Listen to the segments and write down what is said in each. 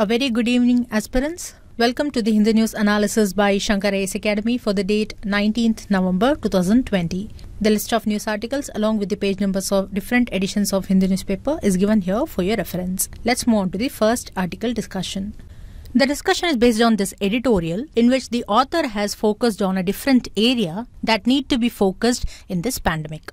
A very good evening, aspirants. Welcome to the Hindu News Analysis by Shankar IAS Academy for the date 19th November 2020. The list of news articles along with the page numbers of different editions of Hindu newspaper is given here for your reference. Let's move on to the first article discussion. The discussion is based on this editorial in which the author has focused on a different area that need to be focused in this pandemic.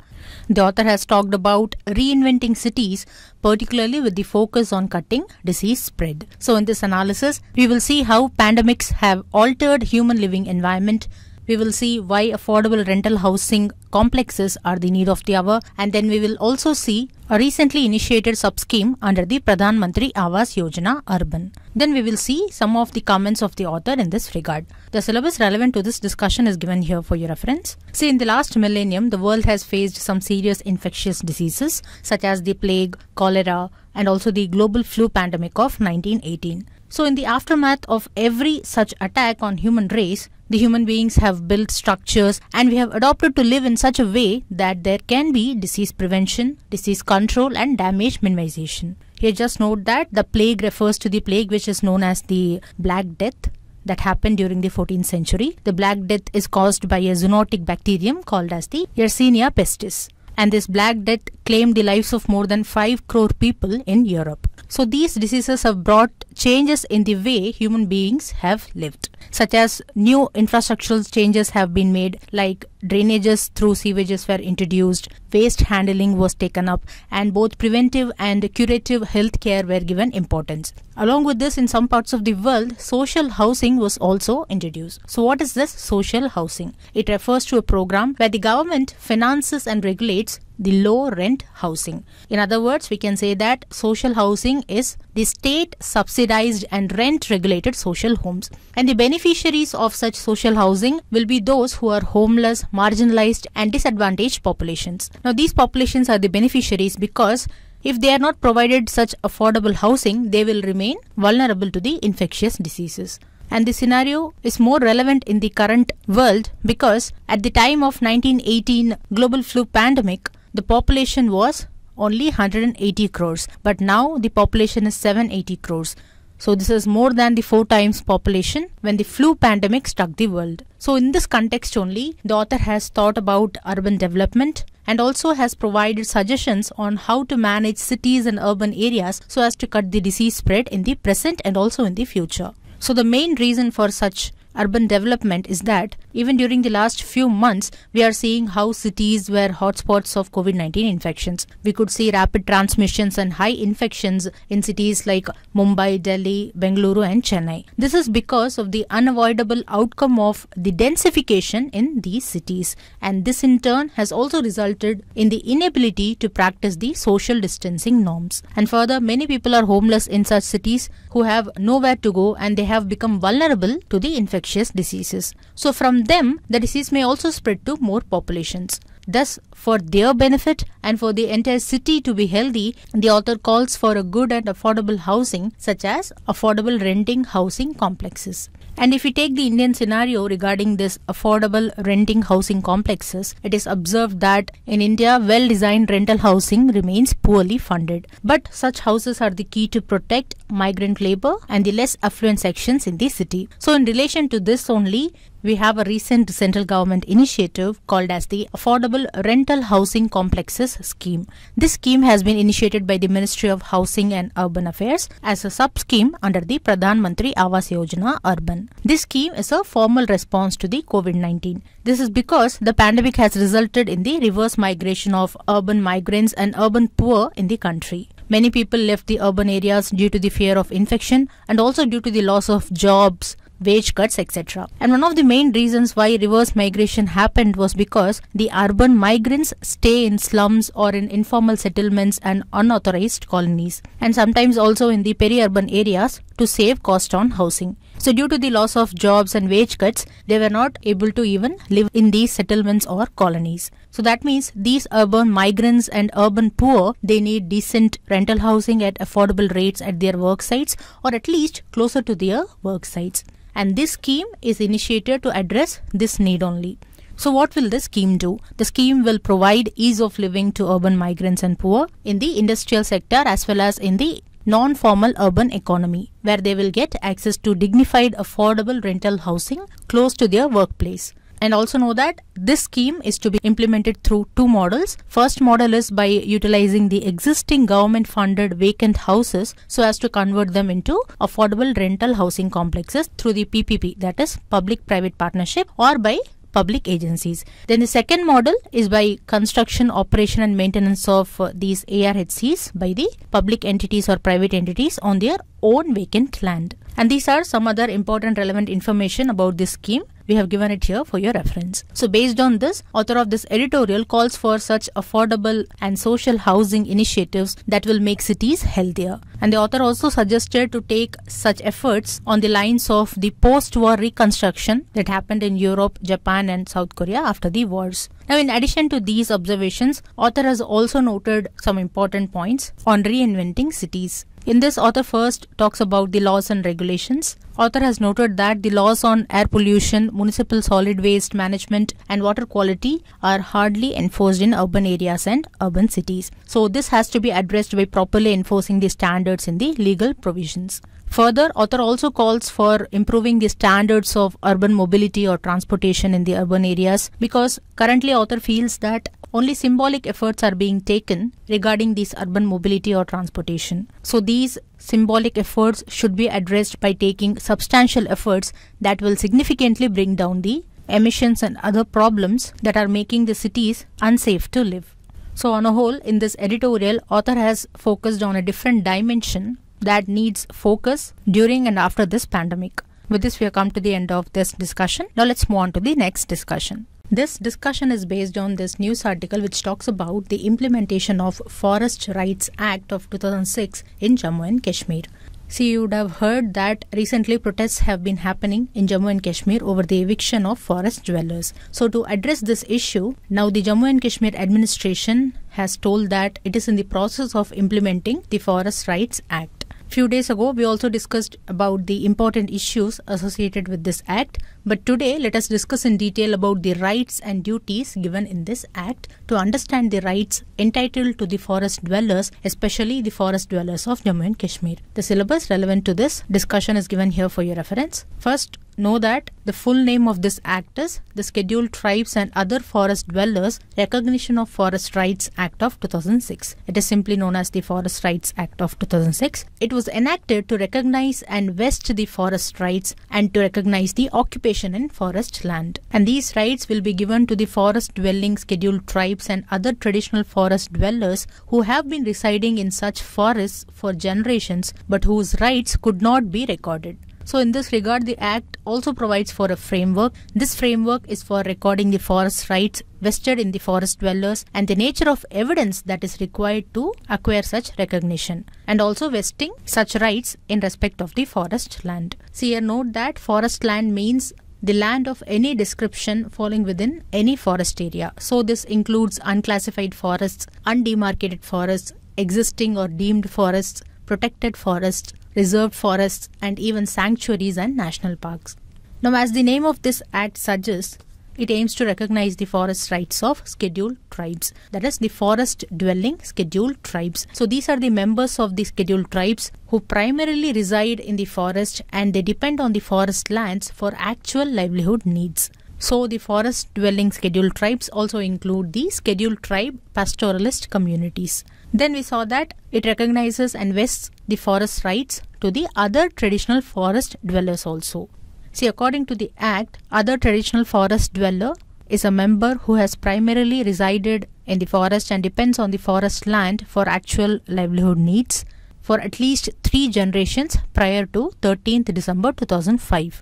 The author has talked about reinventing cities, particularly with the focus on cutting disease spread. So in this analysis, we will see how pandemics have altered human living environment. We will see why affordable rental housing complexes are the need of the hour. And then we will also see a recently initiated sub-scheme under the Pradhan Mantri Awas Yojana Urban. Then we will see some of the comments of the author in this regard. The syllabus relevant to this discussion is given here for your reference. See, in the last millennium, the world has faced some serious infectious diseases such as the plague, cholera, and also the global flu pandemic of 1918. So in the aftermath of every such attack on human race, the human beings have built structures and we have adopted to live in such a way that there can be disease prevention, disease control and damage minimization. Here just note that the plague refers to the plague which is known as the Black Death that happened during the 14th century. The Black Death is caused by a zoonotic bacterium called as the Yersinia pestis. And this Black Death claimed the lives of more than 5 crore people in Europe. So these diseases have brought changes in the way human beings have lived, such as new infrastructural changes have been made, like drainages through sewages were introduced, waste handling was taken up, and both preventive and curative health care were given importance. Along with this, in some parts of the world, social housing was also introduced. So what is this social housing? It refers to a program where the government finances and regulates the low rent housing. In other words, we can say that social housing is the state subsidized and rent regulated social homes. And the beneficiaries of such social housing will be those who are homeless, marginalized and disadvantaged populations. Now these populations are the beneficiaries because if they are not provided such affordable housing, they will remain vulnerable to the infectious diseases. And the scenario is more relevant in the current world because at the time of 1918 global flu pandemic, the population was only 180 crores, but now the population is 780 crores. So this is more than the 4 times population when the flu pandemic struck the world. So in this context only, the author has thought about urban development and also has provided suggestions on how to manage cities and urban areas so as to cut the disease spread in the present and also in the future. So the main reason for such urban development is that even during the last few months, we are seeing how cities were hotspots of COVID-19 infections. We could see rapid transmissions and high infections in cities like Mumbai, Delhi, Bengaluru and Chennai. This is because of the unavoidable outcome of the densification in these cities. And this in turn has also resulted in the inability to practice the social distancing norms. And further, many people are homeless in such cities who have nowhere to go and they have become vulnerable to the infection diseases. So from them, the disease may also spread to more populations. Thus, for their benefit and for the entire city to be healthy, the author calls for a good and affordable housing such as affordable renting housing complexes. And if we take the Indian scenario regarding this affordable renting housing complexes, it is observed that in India, well-designed rental housing remains poorly funded. But such houses are the key to protect migrant labor and the less affluent sections in the city. So in relation to this only, we have a recent central government initiative called as the Affordable Rental Housing Complexes Scheme. This scheme has been initiated by the Ministry of Housing and Urban Affairs as a sub-scheme under the Pradhan Mantri Awas Yojana Urban. This scheme is a formal response to the COVID-19. This is because the pandemic has resulted in the reverse migration of urban migrants and urban poor in the country. Many people left the urban areas due to the fear of infection and also due to the loss of jobs, wage cuts, etc. And one of the main reasons why reverse migration happened was because the urban migrants stay in slums or in informal settlements and unauthorized colonies, and sometimes also in the peri-urban areas to save cost on housing. So due to the loss of jobs and wage cuts, they were not able to even live in these settlements or colonies. So that means these urban migrants and urban poor, they need decent rental housing at affordable rates at their work sites or at least closer to their work sites. And this scheme is initiated to address this need only. So what will this scheme do? The scheme will provide ease of living to urban migrants and poor in the industrial sector as well as in the non-formal urban economy, where they will get access to dignified, affordable rental housing close to their workplace. And also know that this scheme is to be implemented through two models. First model is by utilizing the existing government-funded vacant houses so as to convert them into affordable rental housing complexes through the PPP, that is public-private partnership, or by public agencies. Then the second model is by construction, operation and maintenance of these ARHCs by the public entities or private entities on their own vacant land. And these are some other important relevant information about this scheme. We have given it here for your reference. So based on this, author of this editorial calls for such affordable and social housing initiatives that will make cities healthier. And the author also suggested to take such efforts on the lines of the post-war reconstruction that happened in Europe, Japan and South Korea after the wars. Now, in addition to these observations, author has also noted some important points on reinventing cities. In this, author first talks about the laws and regulations. Author has noted that the laws on air pollution, municipal solid waste management and water quality are hardly enforced in urban areas and urban cities. So this has to be addressed by properly enforcing the standards in the legal provisions. Further, author also calls for improving the standards of urban mobility or transportation in the urban areas, because currently author feels that only symbolic efforts are being taken regarding these urban mobility or transportation. So these symbolic efforts should be addressed by taking substantial efforts that will significantly bring down the emissions and other problems that are making the cities unsafe to live. So on a whole, in this editorial, author has focused on a different dimension that needs focus during and after this pandemic. With this, we have come to the end of this discussion. Now let's move on to the next discussion. This discussion is based on this news article which talks about the implementation of Forest Rights Act of 2006 in Jammu and Kashmir. See, you would have heard that recently protests have been happening in Jammu and Kashmir over the eviction of forest dwellers. So to address this issue, now the Jammu and Kashmir administration has told that it is in the process of implementing the Forest Rights Act. Few days ago, we also discussed about the important issues associated with this act. But today, let us discuss in detail about the rights and duties given in this act to understand the rights entitled to the forest dwellers, especially the forest dwellers of Jammu and Kashmir. The syllabus relevant to this discussion is given here for your reference. First, know that the full name of this act is the Scheduled Tribes and Other Forest Dwellers Recognition of Forest Rights Act of 2006. It is simply known as the Forest Rights Act of 2006. It was enacted to recognize and vest the forest rights and to recognize the occupation in forest land. And these rights will be given to the forest dwelling scheduled tribes and other traditional forest dwellers who have been residing in such forests for generations but whose rights could not be recorded. So in this regard, the Act also provides for a framework. This framework is for recording the forest rights vested in the forest dwellers and the nature of evidence that is required to acquire such recognition, and also vesting such rights in respect of the forest land. See here, note that forest land means the land of any description falling within any forest area. So this includes unclassified forests, undemarcated forests, existing or deemed forests, protected forests, reserved forests and even sanctuaries and national parks. Now, as the name of this act suggests, it aims to recognize the forest rights of scheduled tribes, that is the forest dwelling scheduled tribes. So these are the members of the scheduled tribes who primarily reside in the forest and they depend on the forest lands for actual livelihood needs. So the forest dwelling scheduled tribes also include the scheduled tribe pastoralist communities. Then we saw that it recognizes and vests the forest rights to the other traditional forest dwellers also. See, according to the Act, other traditional forest dweller is a member who has primarily resided in the forest and depends on the forest land for actual livelihood needs for at least 3 generations prior to 13th December 2005.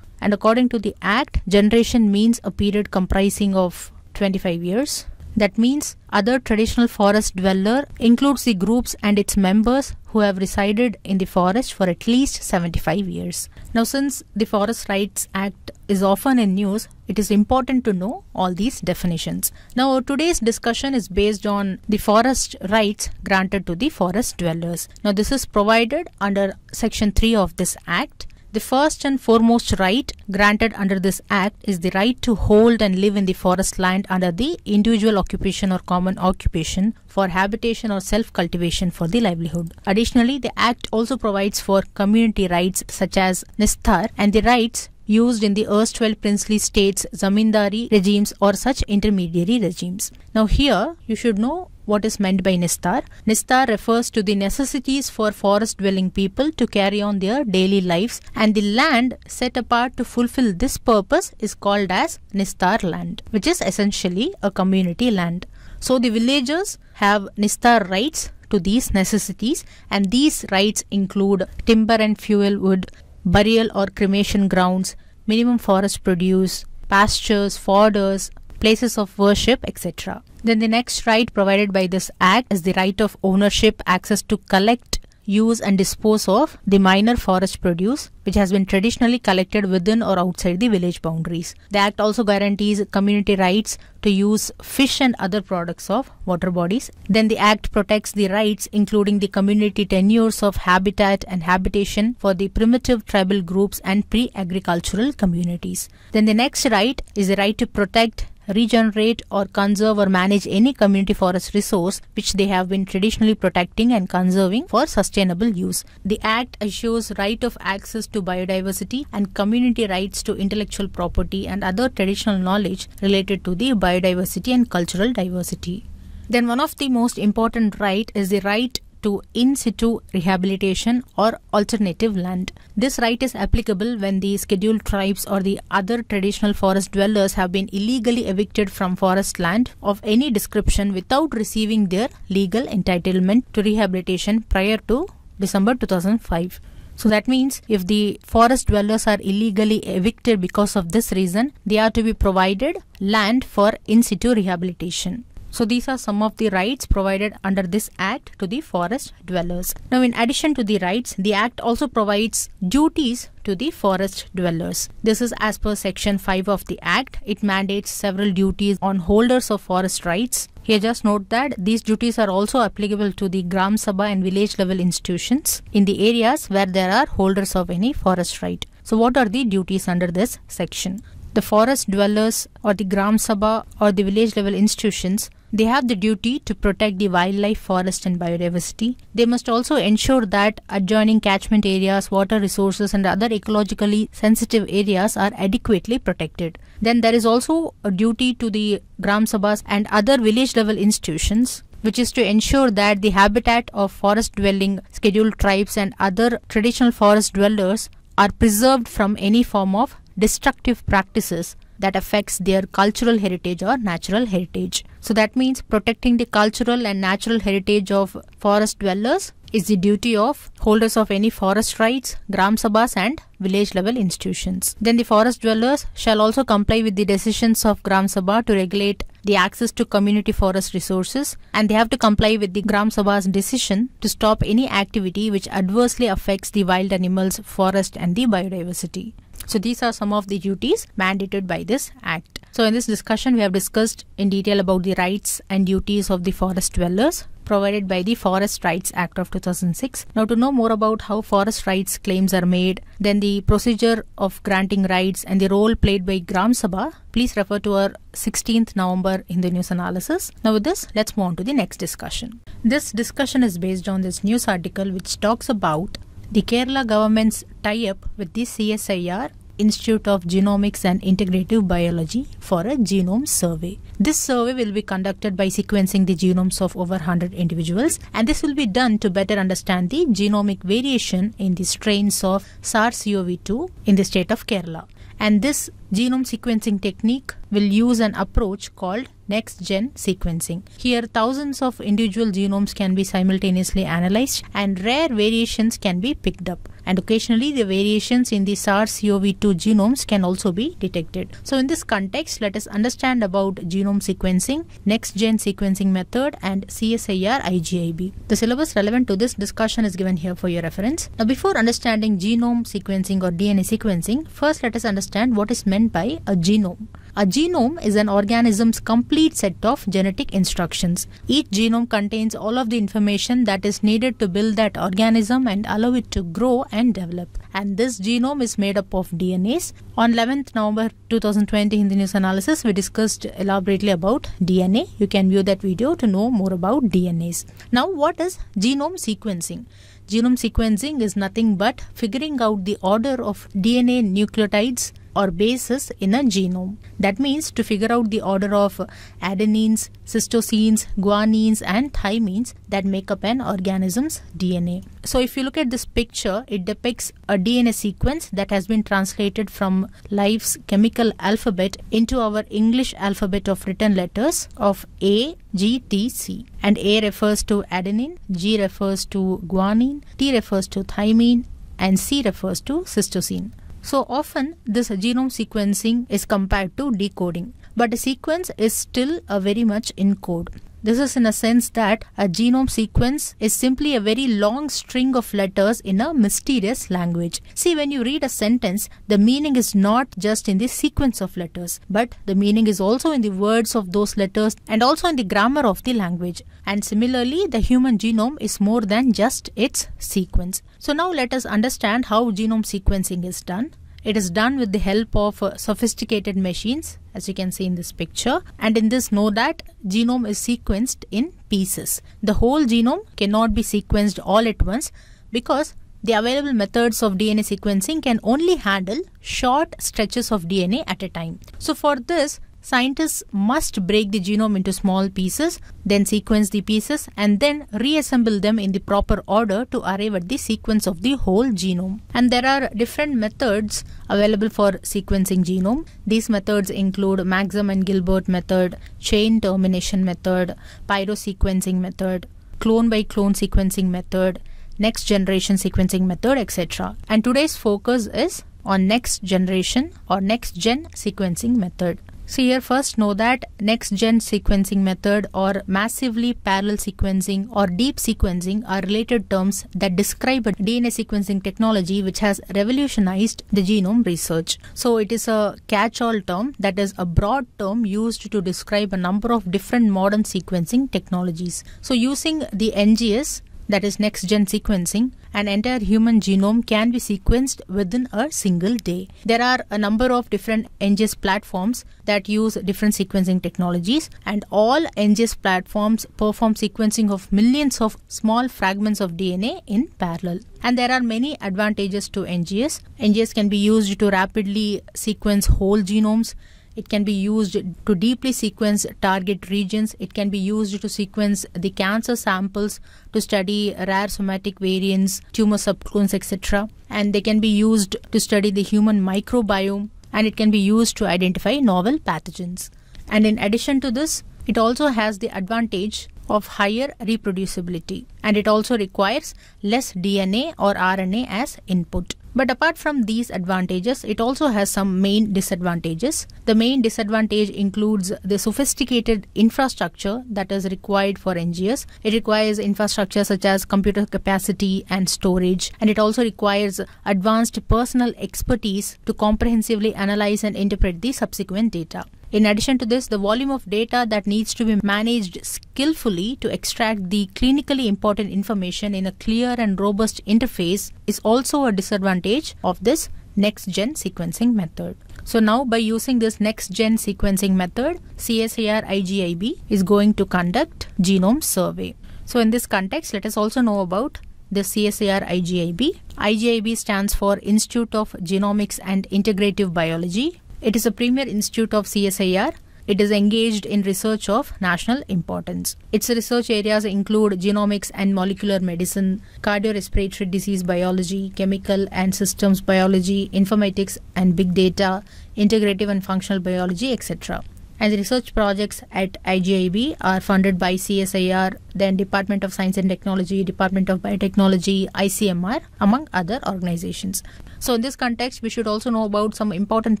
And according to the Act, generation means a period comprising of 25 years. That means other traditional forest dweller includes the groups and its members who have resided in the forest for at least 75 years. Now, since the Forest Rights Act is often in news, it is important to know all these definitions. Now, today's discussion is based on the forest rights granted to the forest dwellers. Now, this is provided under Section 3 of this Act. The first and foremost right granted under this act is the right to hold and live in the forest land under the individual occupation or common occupation for habitation or self-cultivation for the livelihood. Additionally, the act also provides for community rights such as Nisthar and the rights used in the erstwhile princely states, zamindari regimes or such intermediary regimes. Now here you should know what is meant by Nisthar. Nisthar refers to the necessities for forest dwelling people to carry on their daily lives, and the land set apart to fulfill this purpose is called as Nisthar land, which is essentially a community land. So the villagers have Nisthar rights to these necessities, and these rights include timber and fuel wood, burial or cremation grounds, minimum forest produce, pastures, forders, places of worship, etc. Then the next right provided by this act is the right of ownership, access to collect, use and dispose of the minor forest produce which has been traditionally collected within or outside the village boundaries. The act also guarantees community rights to use fish and other products of water bodies. Then the act protects the rights including the community tenures of habitat and habitation for the primitive tribal groups and pre-agricultural communities. Then the next right is the right to protect, regenerate or conserve or manage any community forest resource which they have been traditionally protecting and conserving for sustainable use. The Act assures right of access to biodiversity and community rights to intellectual property and other traditional knowledge related to the biodiversity and cultural diversity. Then one of the most important right is the right to in situ rehabilitation or alternative land. This right is applicable when the scheduled tribes or the other traditional forest dwellers have been illegally evicted from forest land of any description without receiving their legal entitlement to rehabilitation prior to December 2005. So that means if the forest dwellers are illegally evicted because of this reason, they are to be provided land for in situ rehabilitation. So these are some of the rights provided under this act to the forest dwellers. Now in addition to the rights, the act also provides duties to the forest dwellers. This is as per section 5 of the act. It mandates several duties on holders of forest rights. Here just note that these duties are also applicable to the Gram Sabha and village level institutions in the areas where there are holders of any forest right. So what are the duties under this section? The forest dwellers or the Gram Sabha or the village level institutions, they have the duty to protect the wildlife, forest and biodiversity. They must also ensure that adjoining catchment areas, water resources and other ecologically sensitive areas are adequately protected. Then there is also a duty to the Gram Sabhas and other village level institutions, which is to ensure that the habitat of forest dwelling scheduled tribes and other traditional forest dwellers are preserved from any form of destructive practices that affects their cultural heritage or natural heritage. So that means protecting the cultural and natural heritage of forest dwellers is the duty of holders of any forest rights, Gram Sabhas and village level institutions. Then the forest dwellers shall also comply with the decisions of Gram Sabha to regulate the access to community forest resources, and they have to comply with the Gram Sabha's decision to stop any activity which adversely affects the wild animals, forest and the biodiversity. So these are some of the duties mandated by this act. So in this discussion, we have discussed in detail about the rights and duties of the forest dwellers provided by the Forest Rights Act of 2006. Now to know more about how forest rights claims are made, then the procedure of granting rights and the role played by Gram Sabha, please refer to our 16th November Hindu news analysis. Now with this, let's move on to the next discussion. This discussion is based on this news article which talks about the Kerala government's tie-up with the CSIR, Institute of Genomics and Integrative Biology, for a genome survey. This survey will be conducted by sequencing the genomes of over 100 individuals, and this will be done to better understand the genomic variation in the strains of SARS-CoV-2 in the state of Kerala. And this genome sequencing technique will use an approach called Next Gen Sequencing. Here, thousands of individual genomes can be simultaneously analyzed and rare variations can be picked up. And occasionally, the variations in the SARS-CoV-2 genomes can also be detected. So in this context, let us understand about genome sequencing, Next Gen Sequencing method and CSIR IGIB. The syllabus relevant to this discussion is given here for your reference. Now, before understanding genome sequencing or DNA sequencing, first let us understand what is meant by a genome. A genome is an organism's complete set of genetic instructions. Each genome contains all of the information that is needed to build that organism and allow it to grow and develop. And this genome is made up of DNAs. On 11th November 2020 Hindi News Analysis, we discussed elaborately about DNA. You can view that video to know more about DNAs. Now, what is genome sequencing? Genome sequencing is nothing but figuring out the order of DNA nucleotides or bases in a genome. That means to figure out the order of adenines, cytosines, guanines and thymines that make up an organism's DNA. So if you look at this picture, it depicts a DNA sequence that has been translated from life's chemical alphabet into our English alphabet of written letters of A, G, T, C. And A refers to adenine, G refers to guanine, T refers to thymine and C refers to cytosine. So often this genome sequencing is compared to decoding, but a sequence is still a very much in code. This is in a sense that a genome sequence is simply a very long string of letters in a mysterious language. See, when you read a sentence, the meaning is not just in the sequence of letters, but the meaning is also in the words of those letters and also in the grammar of the language. And similarly, the human genome is more than just its sequence. So now let us understand how genome sequencing is done. It is done with the help of sophisticated machines, as you can see in this picture. And in this, know that genome is sequenced in pieces. The whole genome cannot be sequenced all at once because the available methods of DNA sequencing can only handle short stretches of DNA at a time. So for this, scientists must break the genome into small pieces, then sequence the pieces and then reassemble them in the proper order to arrive at the sequence of the whole genome. And there are different methods available for sequencing genome. These methods include Maxim and Gilbert method, chain termination method, pyrosequencing method, clone by clone sequencing method, next generation sequencing method, etc. And today's focus is on next generation or next gen sequencing method. So here first know that next gen sequencing method or massively parallel sequencing or deep sequencing are related terms that describe a DNA sequencing technology which has revolutionized the genome research. So it is a catch-all term, that is a broad term used to describe a number of different modern sequencing technologies. So using the NGS, that is next gen sequencing, an entire human genome can be sequenced within a single day. There are a number of different NGS platforms that use different sequencing technologies, and all NGS platforms perform sequencing of millions of small fragments of DNA in parallel. And there are many advantages to NGS. NGS can be used to rapidly sequence whole genomes. It can be used to deeply sequence target regions. It can be used to sequence the cancer samples, to study rare somatic variants, tumor subclones, etc. And they can be used to study the human microbiome, and it can be used to identify novel pathogens. And in addition to this, it also has the advantage of higher reproducibility, and it also requires less DNA or RNA as input. But apart from these advantages, it also has some main disadvantages. The main disadvantage includes the sophisticated infrastructure that is required for NGS. It requires infrastructure such as computer capacity and storage, and it also requires advanced personal expertise to comprehensively analyze and interpret the subsequent data. In addition to this, the volume of data that needs to be managed skillfully to extract the clinically important information in a clear and robust interface is also a disadvantage of this next-gen sequencing method. So now by using this next-gen sequencing method, CSIR IGIB is going to conduct genome survey. So in this context, let us also know about the CSIR IGIB. IGIB stands for Institute of Genomics and Integrative Biology. It is a premier institute of CSIR. It is engaged in research of national importance. Its research areas include genomics and molecular medicine, cardiorespiratory disease biology, chemical and systems biology, informatics and big data, integrative and functional biology, etc. And the research projects at IGIB are funded by CSIR, then Department of Science and Technology, Department of Biotechnology, ICMR, among other organizations. So in this context, we should also know about some important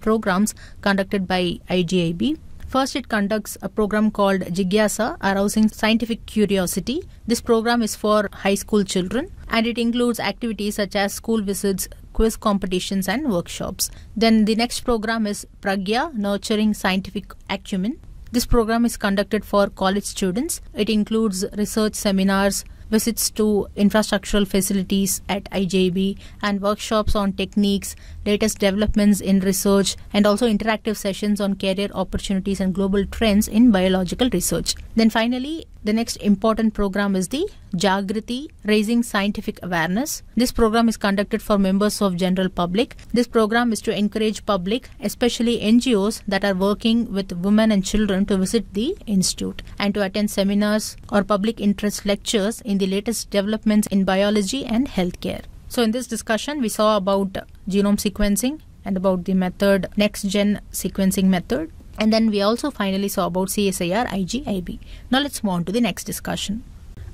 programs conducted by IGIB. First, it conducts a program called Jigyasa, Arousing Scientific Curiosity. This program is for high school children, and it includes activities such as school visits, quiz competitions and workshops. Then the next program is Pragya, Nurturing Scientific Acumen. This program is conducted for college students. It includes research seminars, visits to infrastructural facilities at IJB, and workshops on techniques, latest developments in research, and also interactive sessions on career opportunities and global trends in biological research. Then finally, the next important program is the Jagriti, Raising Scientific Awareness. This program is conducted for members of general public. This program is to encourage public, especially NGOs that are working with women and children, to visit the institute and to attend seminars or public interest lectures in the latest developments in biology and healthcare. So in this discussion, we saw about genome sequencing and about the method, next gen sequencing method. And then we also finally saw about CSIR, IGIB. Now let's move on to the next discussion.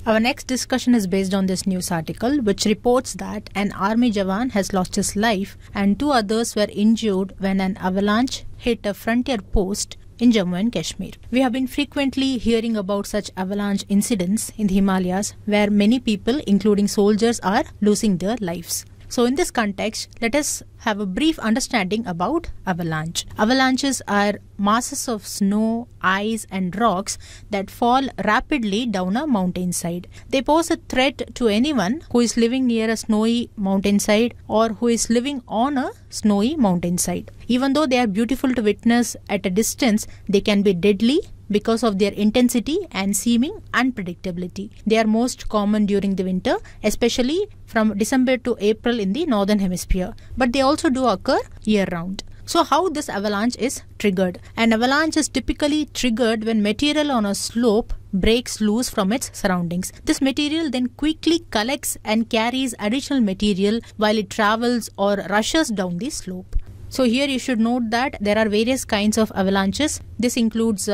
Our next discussion is based on this news article, which reports that an army jawan has lost his life and two others were injured when an avalanche hit a frontier post in Jammu and Kashmir. We have been frequently hearing about such avalanche incidents in the Himalayas where many people, including soldiers, are losing their lives. So in this context, let us have a brief understanding about avalanche. Avalanches are masses of snow, ice and rocks that fall rapidly down a mountainside. They pose a threat to anyone who is living near a snowy mountainside or who is living on a snowy mountainside. Even though they are beautiful to witness at a distance, they can be deadly because of their intensity and seeming unpredictability. They are most common during the winter, especially from December to April in the northern hemisphere, but they also do occur year-round. So how this avalanche is triggered? An avalanche is typically triggered when material on a slope breaks loose from its surroundings. This material then quickly collects and carries additional material while it travels or rushes down the slope. So here you should note that there are various kinds of avalanches. This includes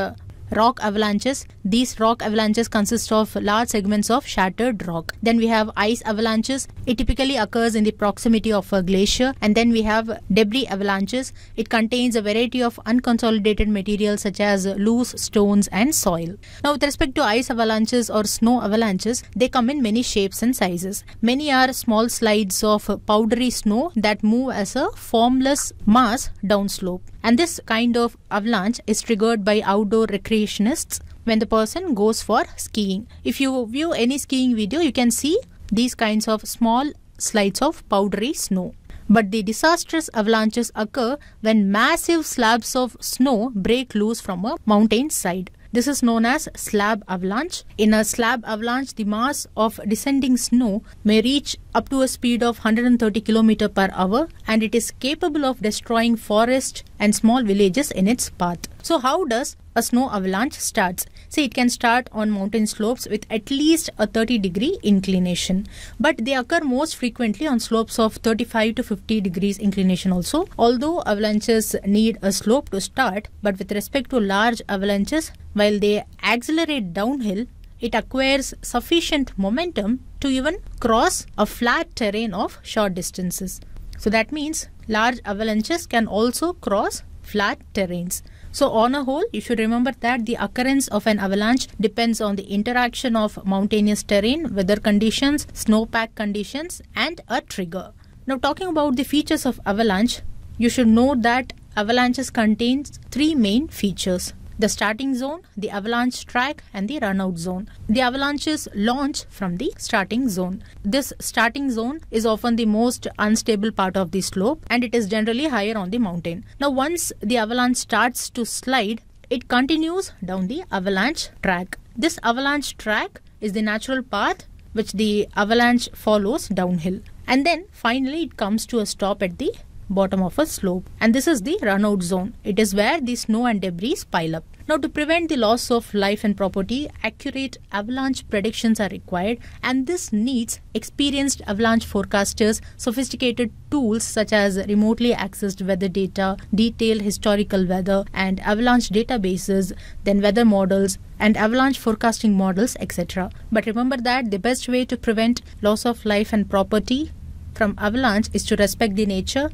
rock avalanches. These rock avalanches consist of large segments of shattered rock. Then we have ice avalanches. It typically occurs in the proximity of a glacier. And then we have debris avalanches. It contains a variety of unconsolidated materials such as loose stones and soil. Now with respect to ice avalanches or snow avalanches, they come in many shapes and sizes. Many are small slides of powdery snow that move as a formless mass down slope. And this kind of avalanche is triggered by outdoor recreationists when the person goes for skiing. If you view any skiing video, you can see these kinds of small slides of powdery snow. But the disastrous avalanches occur when massive slabs of snow break loose from a mountain side. This is known as slab avalanche. In a slab avalanche, the mass of descending snow may reach up to a speed of 130 km/h, and it is capable of destroying forests and small villages in its path. So how does a snow avalanche starts? See, it can start on mountain slopes with at least a 30-degree inclination, but they occur most frequently on slopes of 35 to 50 degrees inclination also. Although avalanches need a slope to start, but with respect to large avalanches, while they accelerate downhill, it acquires sufficient momentum to even cross a flat terrain of short distances. So that means large avalanches can also cross flat terrains. So on a whole, you should remember that the occurrence of an avalanche depends on the interaction of mountainous terrain, weather conditions, snowpack conditions, and a trigger. Now talking about the features of avalanche, you should know that avalanches contain three main features: the starting zone, the avalanche track, and the runout zone. The avalanches launch from the starting zone. This starting zone is often the most unstable part of the slope, and it is generally higher on the mountain. Now, once the avalanche starts to slide, it continues down the avalanche track. This avalanche track is the natural path which the avalanche follows downhill. And then finally, it comes to a stop at the bottom of a slope, and this is the runout zone. It is where the snow and debris pile up. Now, to prevent the loss of life and property, accurate avalanche predictions are required, and this needs experienced avalanche forecasters, sophisticated tools such as remotely accessed weather data, detailed historical weather and avalanche databases, then weather models and avalanche forecasting models, etc. But remember that the best way to prevent loss of life and property from avalanche is to respect the nature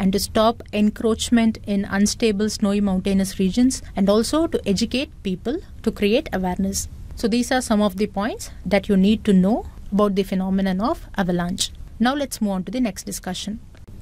and to stop encroachment in unstable snowy mountainous regions, and also to educate people to create awareness. So these are some of the points that you need to know about the phenomenon of avalanche. Now let's move on to the next discussion.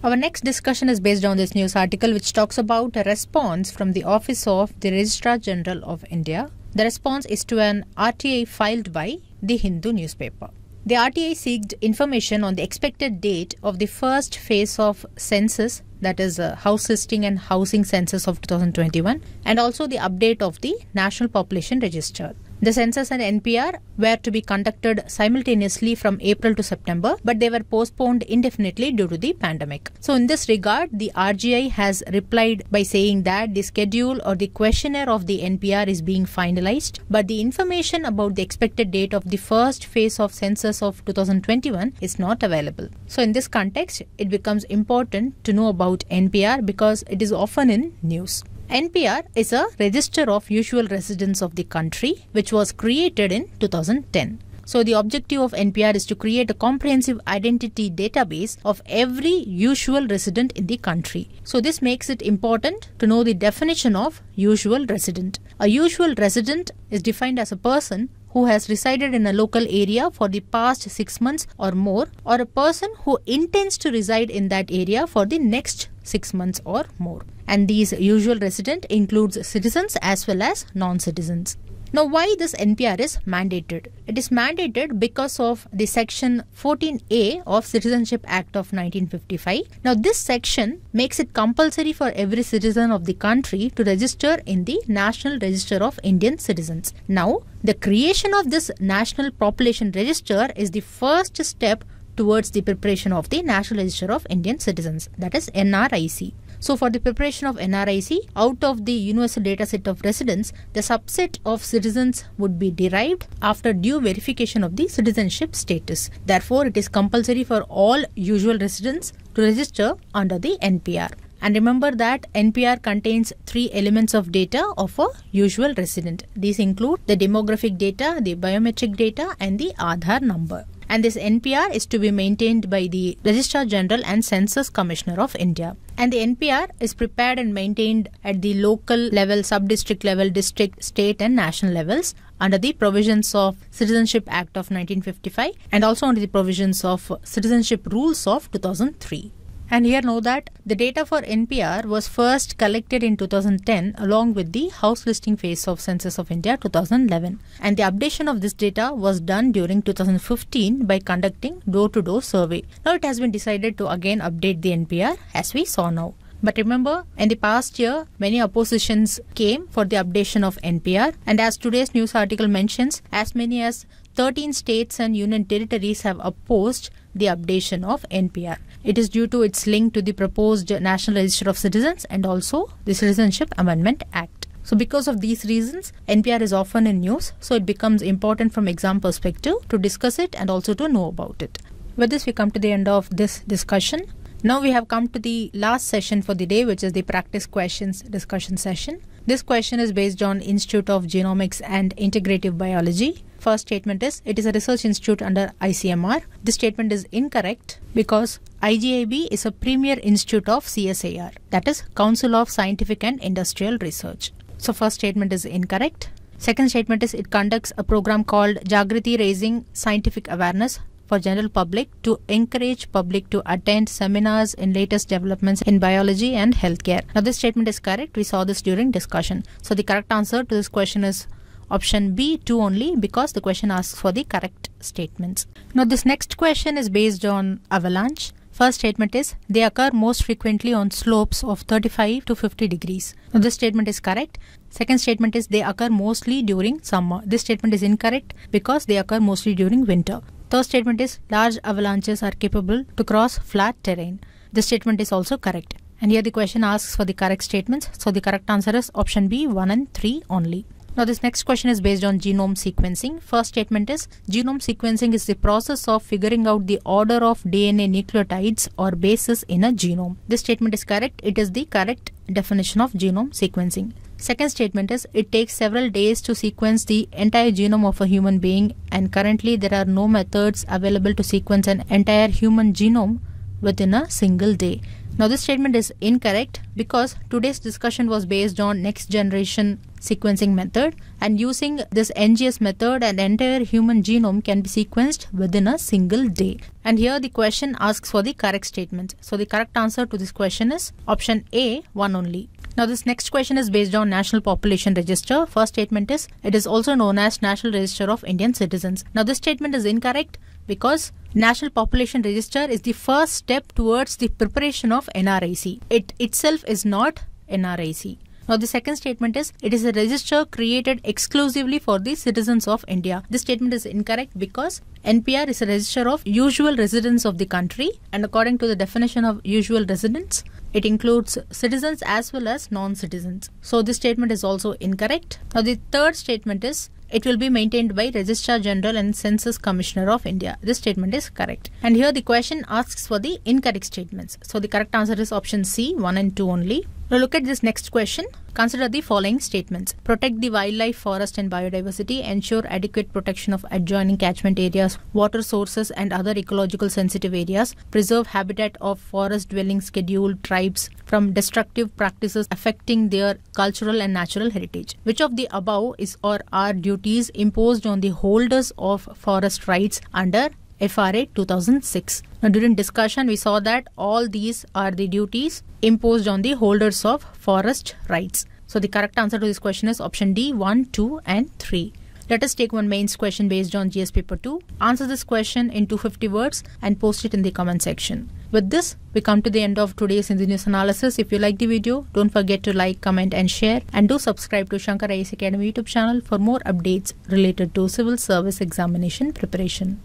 Our next discussion is based on this news article, which talks about a response from the Office of the Registrar General of India. The response is to an RTI filed by The Hindu newspaper. The RTI seeked information on the expected date of the first phase of census, that is house listing and housing census of 2021, and also the update of the National Population Register. The census and NPR were to be conducted simultaneously from April to September, but they were postponed indefinitely due to the pandemic. So in this regard, the RGI has replied by saying that the schedule or the questionnaire of the NPR is being finalized, but the information about the expected date of the first phase of census of 2021 is not available. So in this context, it becomes important to know about NPR because it is often in news. NPR is a register of usual residents of the country which was created in 2010. So the objective of NPR is to create a comprehensive identity database of every usual resident in the country. So this makes it important to know the definition of usual resident. A usual resident is defined as a person who has resided in a local area for the past 6 months or more, or a person who intends to reside in that area for the next 6 months or more. And these usual resident includes citizens as well as non-citizens. Now, why this NPR is mandated? It is mandated because of the section 14A of Citizenship Act of 1955. Now, this section makes it compulsory for every citizen of the country to register in the National Register of Indian Citizens. Now, the creation of this National Population Register is the first step towards the preparation of the National Register of Indian Citizens, that is NRIC. So for the preparation of NRIC, out of the universal data set of residents, the subset of citizens would be derived after due verification of the citizenship status. Therefore, it is compulsory for all usual residents to register under the NPR. And remember that NPR contains 3 elements of data of a usual resident. These include the demographic data, the biometric data, and the Aadhaar number. And this NPR is to be maintained by the Registrar General and Census Commissioner of India. And the NPR is prepared and maintained at the local level, sub-district level, district, state and national levels under the provisions of Citizenship Act of 1955 and also under the provisions of Citizenship Rules of 2003. And here know that the data for NPR was first collected in 2010 along with the house listing phase of Census of India 2011. And the updation of this data was done during 2015 by conducting door-to-door survey. Now it has been decided to again update the NPR as we saw now. But remember, in the past year, many oppositions came for the updation of NPR. And as today's news article mentions, as many as 13 states and union territories have opposed the updation of NPR. It is due to its link to the proposed National Register of Citizens and also the Citizenship Amendment Act. So because of these reasons, NPR is often in news, so it becomes important from exam perspective to discuss it and also to know about it. With this, we come to the end of this discussion. Now we have come to the last session for the day, which is the practice questions discussion session. This question is based on Institute of Genomics and Integrative Biology. First statement is, it is a research institute under ICMR. This statement is incorrect because IGIB is a premier institute of CSIR, that is Council of Scientific and Industrial Research. So first statement is incorrect. Second statement is, it conducts a program called Jagriti, Raising Scientific Awareness for general public, to encourage public to attend seminars in latest developments in biology and healthcare. Now this statement is correct. We saw this during discussion. So the correct answer to this question is option B, 2 only, because the question asks for the correct statements. Now this next question is based on avalanche. First statement is, they occur most frequently on slopes of 35 to 50 degrees. Now this statement is correct. Second statement is, they occur mostly during summer. This statement is incorrect because they occur mostly during winter. Third statement is, large avalanches are capable to cross flat terrain. This statement is also correct. And here the question asks for the correct statements. So the correct answer is option B, 1 and 3 only. Now this next question is based on genome sequencing. First statement is, genome sequencing is the process of figuring out the order of DNA nucleotides or bases in a genome. This statement is correct. It is the correct definition of genome sequencing. Second statement is, it takes several days to sequence the entire genome of a human being, and currently there are no methods available to sequence an entire human genome within a single day. Now this statement is incorrect because today's discussion was based on next generation sequencing method, and using this NGS method an entire human genome can be sequenced within a single day. And here the question asks for the correct statement. So the correct answer to this question is option A, one only. Now this next question is based on National Population Register. First statement is, it is also known as National Register of Indian Citizens. Now this statement is incorrect because National Population Register is the first step towards the preparation of NRIC. It itself is not NRIC. Now the second statement is, it is a register created exclusively for the citizens of India. This statement is incorrect because NPR is a register of usual residents of the country, and according to the definition of usual residents, it includes citizens as well as non-citizens. So this statement is also incorrect. Now the third statement is, it will be maintained by Registrar General and Census Commissioner of India. This statement is correct. And here the question asks for the incorrect statements. So the correct answer is option C, 1 and 2 only. Now look at this next question. Consider the following statements. Protect the wildlife, forest and biodiversity. Ensure adequate protection of adjoining catchment areas, water sources and other ecological sensitive areas. Preserve habitat of forest dwelling scheduled tribes from destructive practices affecting their cultural and natural heritage. Which of the above is or are duties imposed on the holders of forest rights under FRA 2006? Now during discussion we saw that all these are the duties imposed on the holders of forest rights. So the correct answer to this question is option D, 1, 2 and 3. Let us take one mains question based on GS paper 2. Answer this question in 250 words and post it in the comment section. With this, we come to the end of today's Hindu News Analysis. If you like the video, don't forget to like, comment and share, and do subscribe to Shankar IAS Academy YouTube channel for more updates related to civil service examination preparation.